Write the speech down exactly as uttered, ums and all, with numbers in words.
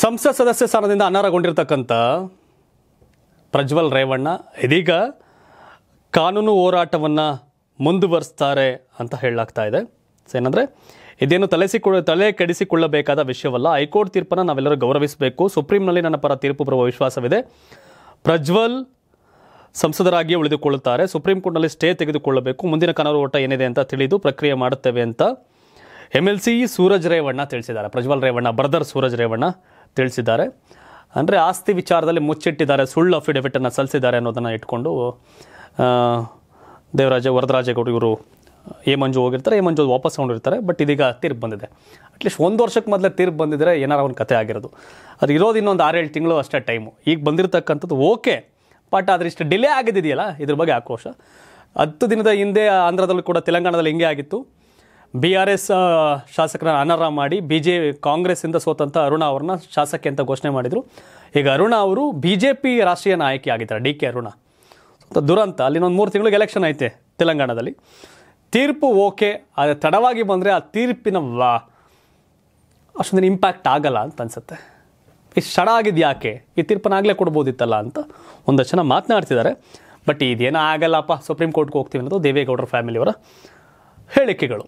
ಸಂಸತ್ ಸದಸ್ಯ ಸ್ಥಾನದಿಂದ ಅನರ್ಹಗೊಂಡಿರತಕ್ಕಂತ ಪ್ರಜ್ವಲ್ ರೇವಣ್ಣ ಇದೀಗ ಕಾನೂನು ಹೋರಾಟವನ್ನು ಮುಂದುವರಿಸುತ್ತಾರೆ ಅಂತ ಹೇಳಲಾಗ್ತಾ ಇದೆ. ಏನಂದ್ರೆ ಇದೇನು ತಲೆಸಿಕೊಳ್ಳ ತಲೆ ಕೆಡಿಸಿಕೊಳ್ಳಬೇಕಾದ ವಿಷಯವಲ್ಲ. ಹೈಕೋರ್ಟ್ ತೀರ್ಪನ್ನು ನಾವೆಲ್ಲರೂ ಗೌರವಿಸಬೇಕು. ಸುಪ್ರೀಂನಲ್ಲಿ ನನ್ನ ಪರ ತೀರ್ಪು ಬರುವ ವಿಶ್ವಾಸವಿದೆ. ಪ್ರಜ್ವಲ್ ಸಂಸದರಾಗಿಯೇ ಉಳಿದುಕೊಳ್ಳುತ್ತಾರೆ. ಸುಪ್ರೀಂ ಕೋರ್ಟ್ನಲ್ಲಿ ಸ್ಟೇ ತೆಗೆದುಕೊಳ್ಳಬೇಕು. ಮುಂದಿನ ಕಾನೂನು ಹೋರಾಟ ಏನಿದೆ ಅಂತ ತಿಳಿದು ಪ್ರಕ್ರಿಯೆ ಮಾಡುತ್ತೇವೆ ಅಂತ M L C Suraj Revanna ತಿಳಿಸಿದ್ದಾರೆ. ಪ್ರಜ್ವಲ್ ರೇವಣ್ಣ ಬ್ರದರ್ ಸೂರಜ್ ರೇವಣ್ಣ ತಿಳಿಸಿದ್ದಾರೆ. ಅಂದರೆ ಆಸ್ತಿ ವಿಚಾರದಲ್ಲಿ ಮುಚ್ಚಿಟ್ಟಿದ್ದಾರೆ, ಸುಳ್ಳು ಅಫಿಡವಿಟನ್ನು ಸಲ್ಲಿಸಿದ್ದಾರೆ ಅನ್ನೋದನ್ನು ಇಟ್ಕೊಂಡು ದೇವರಾಜ ವರದರಾಜೇಗೌಡ ಇವರು ಎ ಮಂಜು ಹೋಗಿರ್ತಾರೆ. ಎ ಮಂಜು ವಾಪಸ್ ತಗೊಂಡಿರ್ತಾರೆ. ಬಟ್ ಇದೀಗ ತೀರ್ಪು ಬಂದಿದೆ. ಅಟ್ಲೀಸ್ಟ್ ಒಂದು ವರ್ಷಕ್ಕೆ ಮೊದಲೇ ತೀರ್ಪು ಬಂದಿದ್ದರೆ ಏನಾರು ಒಂದು ಕತೆ ಆಗಿರೋದು. ಅದು ಇರೋದು ಇನ್ನೊಂದು ಆರೇಳು ತಿಂಗಳು ಅಷ್ಟೇ ಟೈಮು. ಈಗ ಬಂದಿರತಕ್ಕಂಥದ್ದು ಓಕೆ, ಬಟ್ ಆದರೆ ಇಷ್ಟು ಡಿಲೇ ಆಗಿದೆಯಲ್ಲ, ಇದ್ರ ಬಗ್ಗೆ ಆಕ್ರೋಶ. ಹತ್ತು ದಿನದ ಹಿಂದೆ ಆಂಧ್ರದಲ್ಲೂ ಕೂಡ, ತೆಲಂಗಾಣದಲ್ಲಿ ಹಿಂಗೆ ಆಗಿತ್ತು. ಬಿ ಆರ್ ಎಸ್ ಶಾಸಕರನ್ನ ಅನರ್ಹ ಮಾಡಿ ಬಿ ಜೆ ಕಾಂಗ್ರೆಸ್ಸಿಂದ ಸೋತಂಥ ಅರುಣ ಅವ್ರನ್ನ ಶಾಸಕಿ ಅಂತ ಘೋಷಣೆ ಮಾಡಿದರು. ಈಗ ಅರುಣ ಅವರು ಬಿ ಜೆ ಪಿ ರಾಷ್ಟ್ರೀಯ ನಾಯಕಿ ಆಗಿದ್ದಾರೆ, ಡಿ ಕೆ ಅರುಣ. ಸ್ವಲ್ಪ ದುರಂತ. ಅಲ್ಲಿನೊಂದು ಮೂರು ತಿಂಗಳಿಗೆ ಎಲೆಕ್ಷನ್ ಐತೆ ತೆಲಂಗಾಣದಲ್ಲಿ. ತೀರ್ಪು ಓಕೆ, ಆದರೆ ತಡವಾಗಿ ಬಂದರೆ ಆ ತೀರ್ಪಿನ ವಾ ಅಷ್ಟೊಂದಿನ ಇಂಪ್ಯಾಕ್ಟ್ ಆಗಲ್ಲ ಅಂತ ಅನಿಸುತ್ತೆ. ಈ ಷಡ ಆಗಿದ್ದು ಯಾಕೆ, ಈ ತೀರ್ಪನ್ನು ಆಗಲೇ ಕೊಡ್ಬೋದಿತ್ತಲ್ಲ ಅಂತ ಒಂದಷ್ಟು ಜನ ಮಾತನಾಡ್ತಿದ್ದಾರೆ. ಬಟ್ ಇದೇನೋ ಆಗಲ್ಲಪ್ಪ, ಸುಪ್ರೀಂ ಕೋರ್ಟ್ಗೆ ಹೋಗ್ತೀವಿ ಅನ್ನೋದು ದೇವೇಗೌಡರ ಫ್ಯಾಮಿಲಿಯವರ ಹೇಳಿಕೆಗಳು.